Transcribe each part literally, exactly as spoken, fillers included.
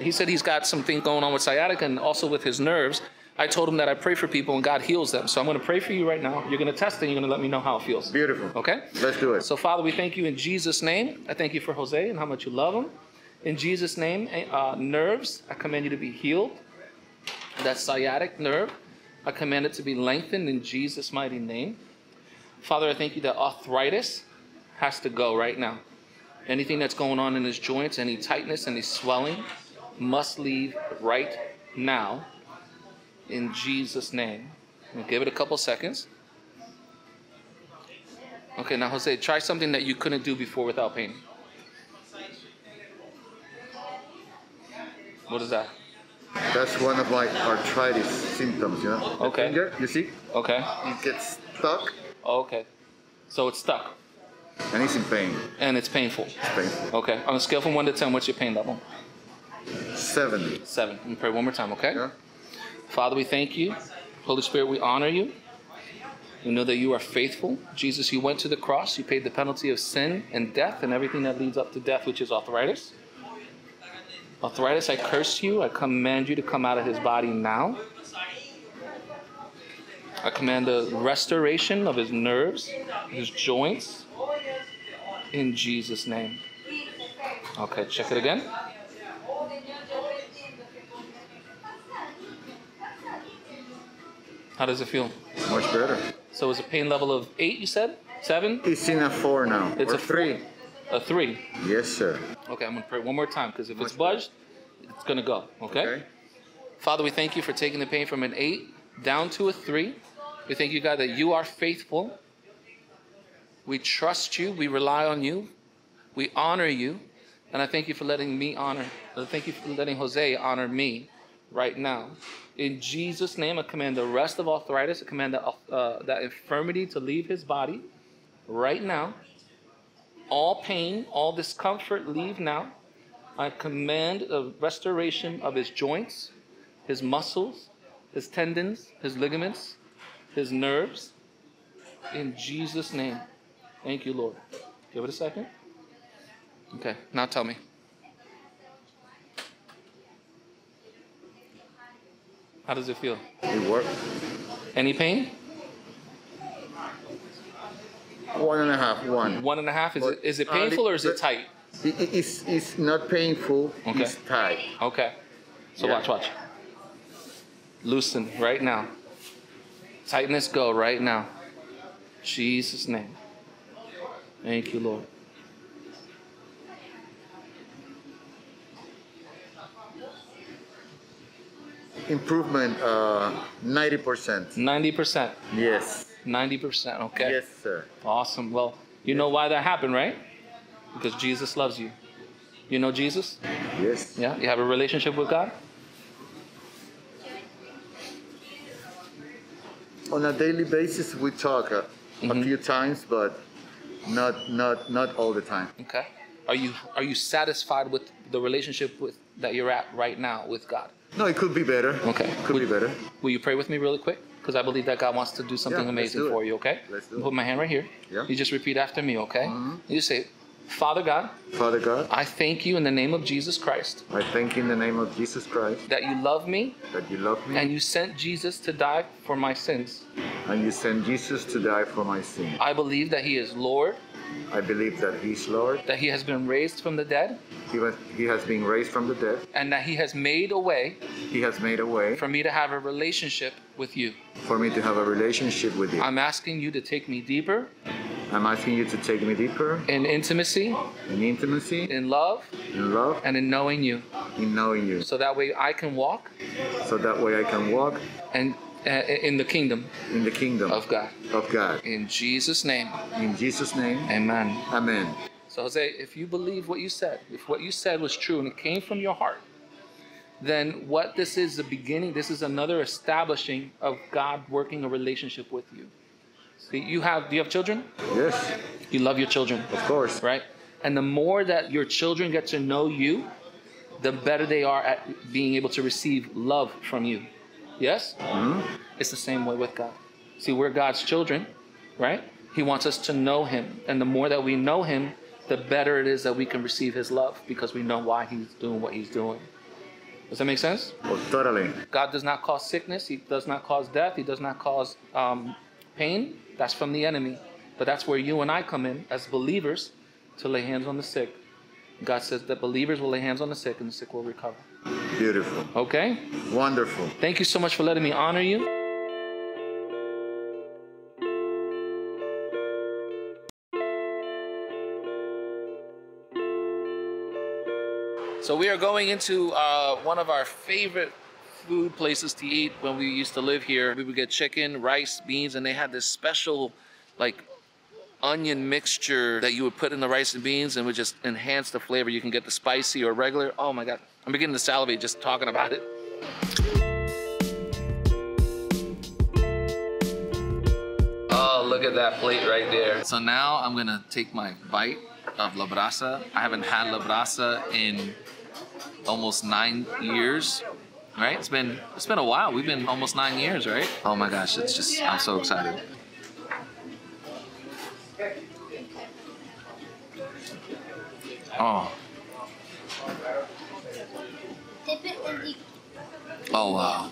He said he's got something going on with sciatica and also with his nerves. I told him that I pray for people and God heals them. So I'm going to pray for you right now. You're going to test it and you're going to let me know how it feels. Beautiful. Okay? Let's do it. So, Father, we thank you in Jesus' name. I thank you for Jose and how much you love him. In Jesus' name, uh, nerves, I command you to be healed. That sciatic nerve, I command it to be lengthened in Jesus' mighty name. Father, I thank you that arthritis has to go right now. Anything that's going on in his joints, any tightness, any swelling, must leave right now. In Jesus' name. We'll give it a couple seconds. Okay, now Jose, try something that you couldn't do before without pain. What is that? That's one of like arthritis symptoms, you know? Okay. The finger, you see? Okay. It gets stuck. Okay. So it's stuck. And it's in pain. And it's painful. It's painful. Okay. On a scale from one to ten, what's your pain level? Seven. Seven. Let me pray one more time, okay? Yeah. Father, we thank you. Holy Spirit, we honor you. We know that you are faithful. Jesus, you went to the cross. You paid the penalty of sin and death and everything that leads up to death, which is arthritis. Arthritis, I curse you. I command you to come out of his body now. I command the restoration of his nerves, his joints, in Jesus' name. Okay, check it again. How does it feel? Much better. So it's a pain level of eight, you said? Seven? It's in a four now. It's or a three. Four, a three? Yes, sir. Okay, I'm going to pray one more time, because if Much it's budged, better. It's going to go, okay? okay? Father, we thank you for taking the pain from an eight down to a three. We thank you, God, that you are faithful. We trust you. We rely on you. We honor you. And I thank you for letting me honor. I thank you for letting Jose honor me right now. In Jesus' name, I command the rest of arthritis, I command the, uh, that infirmity to leave his body right now. All pain, all discomfort, leave now. I command the restoration of his joints, his muscles, his tendons, his ligaments, his nerves. In Jesus' name. Thank you, Lord. Give it a second. Okay, now tell me. How does it feel? It worked. Any pain? One and a half. One. One and a half. Is it, is it painful or is it tight? It, it, it's, it's not painful. Okay. It's tight. Okay. So yeah. watch, watch. Loosen right now. Tightness go right now. Jesus' name. Thank you, Lord. Improvement, uh, ninety percent. ninety percent? Yes. ninety percent, okay. Yes, sir. Awesome. Well, you yes. know why that happened, right? Because Jesus loves you. You know Jesus? Yes. Yeah? You have a relationship with God? On a daily basis, we talk a, mm-hmm. a few times, but not, not, not all the time. Okay. Are you, are you satisfied with the relationship with, that you're at right now with God? No, it could be better. Okay. Could will, be better. Will you pray with me really quick? Because I believe that God wants to do something yeah, amazing do for you, okay? Let's do it. Put my hand right here. Yeah. You just repeat after me, okay? Mm-hmm. You say, Father God. Father God. I thank you in the name of Jesus Christ. I thank you in the name of Jesus Christ. That you love me. That you love me. And you sent Jesus to die for my sins. And you sent Jesus to die for my sins. I believe that he is Lord. I believe that he is Lord. That he has been raised from the dead. He, was, he has been raised from the dead. And that he has made a way. He has made a way. For me to have a relationship with you. For me to have a relationship with you. I'm asking you to take me deeper. I'm asking you to take me deeper. In intimacy. In intimacy. In love. In love. And in knowing you. In knowing you. So that way I can walk. So that way I can walk. And uh, in the kingdom. In the kingdom. Of God. Of God. In Jesus' name. In Jesus' name. Amen. Amen. So Jose, if you believe what you said, if what you said was true and it came from your heart, then what this is the beginning, this is another establishing of God working a relationship with you. See, you have, do you have children? Yes. You love your children? Of course. Right? And the more that your children get to know you, the better they are at being able to receive love from you. Yes? Mm-hmm. It's the same way with God. See, we're God's children, right? He wants us to know him. And the more that we know him, the better it is that we can receive his love because we know why he's doing what he's doing. Does that make sense? Oh, totally. God does not cause sickness. He does not cause death. He does not cause um, pain. That's from the enemy. But that's where you and I come in as believers to lay hands on the sick. God says that believers will lay hands on the sick and the sick will recover. Beautiful. Okay? Wonderful. Thank you so much for letting me honor you. So we are going into uh, one of our favorite food places to eat when we used to live here. We would get chicken, rice, beans, and they had this special like onion mixture that you would put in the rice and beans and would just enhance the flavor. You can get the spicy or regular. Oh my God, I'm beginning to salivate just talking about it. Oh, look at that plate right there. So now I'm gonna take my bite of La Brasa. I haven't had La Brasa in almost nine years, right? It's been it's been a while. We've been almost nine years, right? Oh my gosh, it's just, I'm so excited. Oh. Oh wow.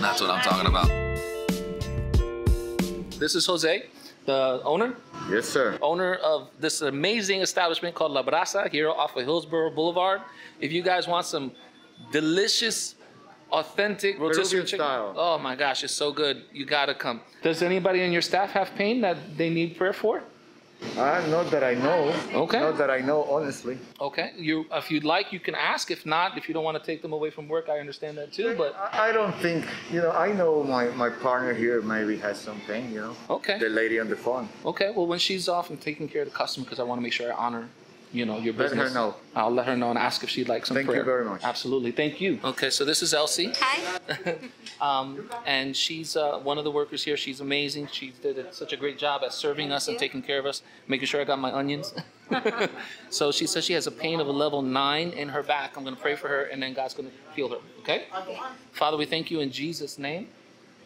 That's what I'm talking about. This is Jose, the owner. Yes, sir. Owner of this amazing establishment called La Brasa here off of Hillsborough Boulevard. If you guys want some delicious, authentic rotisserie chicken, style. Oh my gosh, it's so good. You gotta come. Does anybody in your staff have pain that they need prayer for? Uh, not that I know. Okay. Not that I know, honestly. Okay. You, if you'd like, you can ask. If not, if you don't want to take them away from work, I understand that too. But I, I don't think, you know, I know my, my partner here maybe has some pain, you know. Okay. The lady on the phone. Okay. Well, when she's off, I'm taking care of the customer because I want to make sure I honor, you know, your business. Let her know. I'll let her know and ask if she'd like some Thank prayer. Thank you very much. Absolutely. Thank you. Okay. So this is Elsie. Hi. Um, and she's uh, one of the workers here. She's amazing. She did a, such a great job at serving us and taking care of us, making sure I got my onions. So she says she has a pain of a level nine in her back. I'm going to pray for her, and then God's going to heal her. Okay? Okay. Father, we thank you in Jesus' name.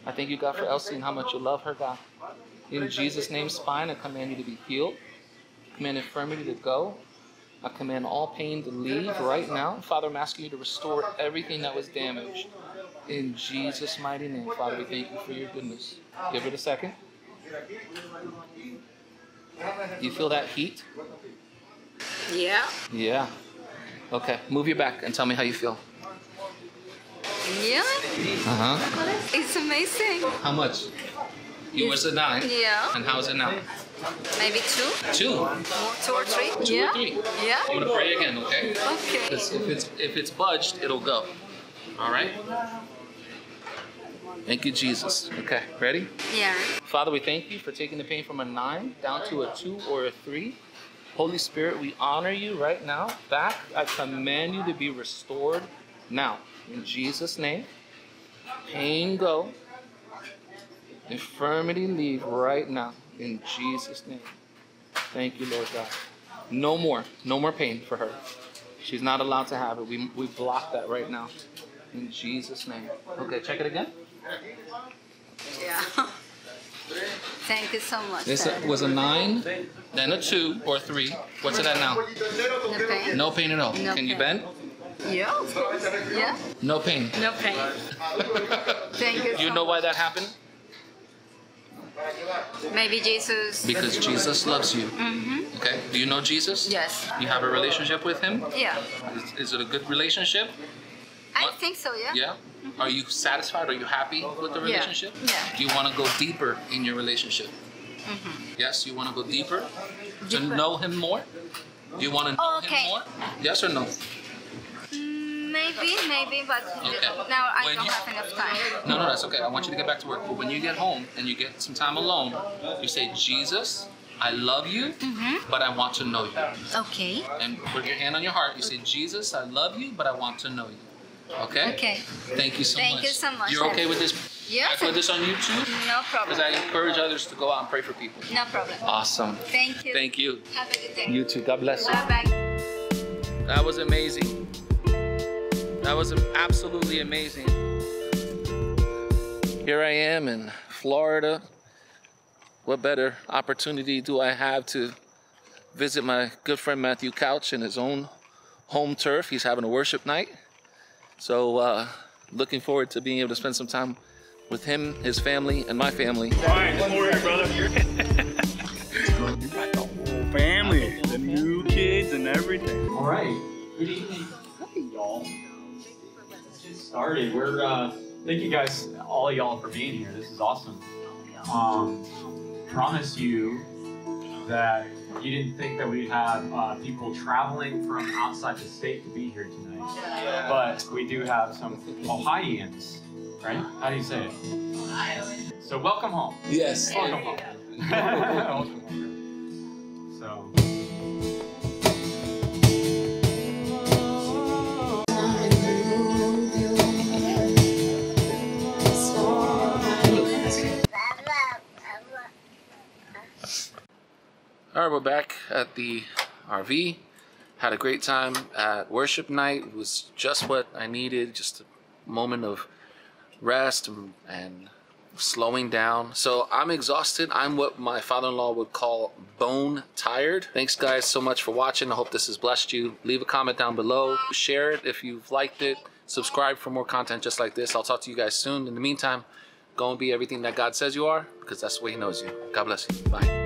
I thank you, God, for Elsie and how much you love her, God. In Jesus' name, spine, I command you to be healed. I command infirmity to go. I command all pain to leave right now. Father, I'm asking you to restore everything that was damaged. In Jesus' mighty name, Father, we thank you for your goodness. Give it a second. You feel that heat? Yeah. Yeah. Okay, move your back and tell me how you feel. Yeah. Uh-huh. It's amazing. How much? You was a nine? Yeah. And how is it now? Maybe two. Two? Two or three? Two yeah. or three? Yeah. I'm going to pray again, okay? Okay. If it's, if it's budged, it'll go. All right? Thank you, Jesus. Okay, ready? Yeah. Father, we thank you for taking the pain from a nine down to a two or a three. Holy Spirit, we honor you right now. Back, I command you to be restored now. In Jesus' name, pain go. Infirmity leave right now. In Jesus' name. Thank you, Lord God. No more. No more pain for her. She's not allowed to have it. We, we block that right now. In Jesus' name. Okay, check it again. Yeah. Thank you so much. This was a nine, then a two or a three. What's it at now? No pain. No pain at all. No Can pain. You bend? Yeah. Yeah. No pain. No pain. Thank you. Do you so know much. Why that happened? Maybe Jesus. Because Jesus loves you. Mm-hmm. Okay. Do you know Jesus? Yes. You have a relationship with him? Yeah. Is, is it a good relationship? I think so, yeah. Yeah? Mm-hmm. Are you satisfied? Are you happy with the relationship? Yeah. Yeah. Do you want to go deeper in your relationship? Mm-hmm. Yes, you want to go deeper? deeper? To know him more? Do you want to know okay. him more? Yes or no? Maybe, maybe, but okay. now I when don't you, have enough time. No, no, that's okay. I want you to get back to work. But when you get home and you get some time alone, you say, Jesus, I love you, mm-hmm. but I want to know you. Okay. And put your hand on your heart. You say, Jesus, I love you, but I want to know you. Okay? Okay. Thank you so Thank much. Thank you so much. You're okay with this? Yes. I put this on YouTube? No problem. Because I encourage others to go out and pray for people. No problem. Awesome. Thank you. Thank you. Have a good day. You too. God bless you. Bye-bye. That was amazing. That was absolutely amazing. Here I am in Florida. What better opportunity do I have to visit my good friend Matthew Couch in his own home turf? He's having a worship night. So uh, looking forward to being able to spend some time with him, his family, and my family. Brian, good morning, brother. You got the whole family, the new kids and everything. All right, good evening, y'all. Let's get started. We're, uh, thank you guys, all y'all, for being here. This is awesome. Um, promise you that you didn't think that we'd have uh, people traveling from outside the state to be here tonight. Yeah. But we do have some Ohioans, right? How do you say it? Ohioans. So welcome home. Yes. Welcome home. Welcome home. So. All right, we're back at the R V. Had a great time at worship night. It was just what I needed, just a moment of rest and, and slowing down. So I'm exhausted. I'm what my father-in-law would call bone tired. Thanks guys so much for watching. I hope this has blessed you. Leave a comment down below. Share it if you've liked it. Subscribe for more content just like this. I'll talk to you guys soon. In the meantime, go and be everything that God says you are, because that's the way he knows you. God bless you. Bye.